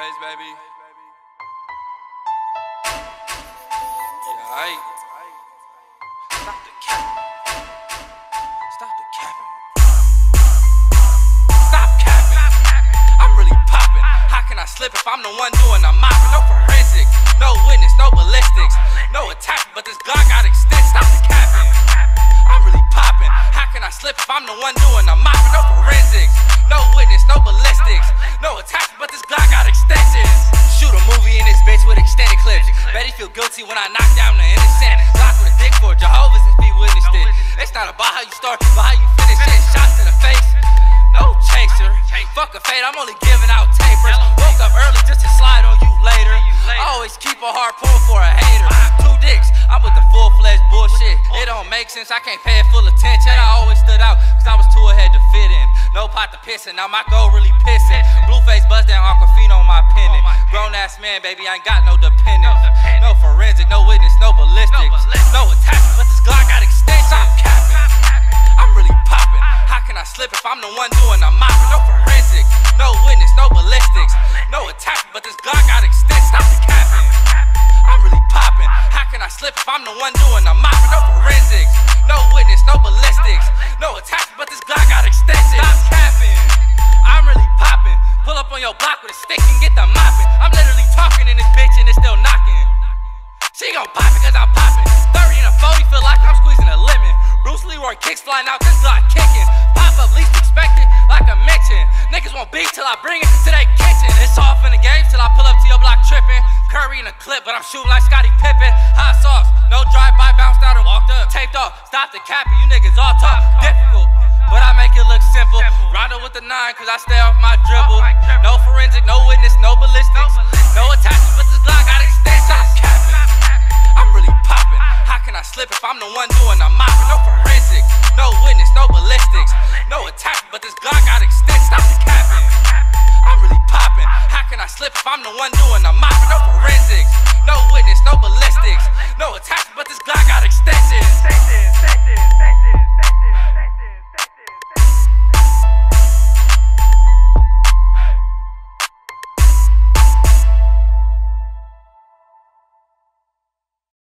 Blueface, baby. Yeah, aight. Stop the capping. Stop the capping. Stop capping. I'm really popping. How can I slip if I'm the one doing the mopping? No forensics, no witness, no ballistics, no attack, but this Glock got extended. Stop the capping. I'm really popping. How can I slip if I'm the one doing the mopping? No forensics, no witness, no ballistics, no attack, but this Glock got extensions. Shoot a movie in this bitch with extended clips. Bet he feel guilty when I knock down the innocent. Glock with a dick for Jehovah's if he witnessed it. It's not about how you start, but how you finish it. Shots to the face, no chaser. Fuck a fade, I'm only giving out tapers. Woke up early just to slide on you later. I always keep a hard pull for a hater. Two dicks, I'm with the full-fledged bullshit. It don't make sense, I can't pay it full attention. I always stood out, cause I was too ahead to fit in. No pot to piss in, now my goal really pissin'. Blueface buzz down on Aquafina on my pendant. Grown ass man, baby, I ain't got no dependence. No forensic, no witness, no ballistics, no attack, but this Glock got extensions. I'm capping, I'm really popping. How can I slip if I'm the one doing the mopping? No forensic, no witness, no ballistics, no attack, but this Glock got extensions. I'm capping, I'm really popping. How can I slip if I'm the one doing the mopping? No forensics, no witness, no ballistics, no attack, but this Glock got extensions. Stop capping, I'm really popping. Pull up on your block with a stick and get the mopping. I'm literally talking in this bitch and it's still knocking. She gon' pop it cause I'm popping. 30 and a 40 feel like I'm squeezing a lemon. Bruce Leroy kicks flying out, this Glock kicking. Pop up least expected, like I mentioned. Niggas won't beef till I bring it to their kitchen. It's off in the game till I pull up to your block tripping. Curry in a clip, but I'm shooting like Scotty Pippin. Hot sauce, no drive-by, bounced out and walked up. Taped off, stop the capping, you niggas all talk. Difficult, but I make it look simple. Rondo with the 9 cause I stay off my dribble. No forensic, no witness, no ballistics, no attachment, but this Glock got extensions. Stop capping, I'm really popping. How can I slip if I'm the one doing the mopping? No forensic, no witness, no ballistics, no attack, but this Glock got extensions. Stop capping, I'm really popping. How can I slip if I'm the one doing the mopping? No forensics, no witness, no ballistics, no attack, but this Glock got extensions.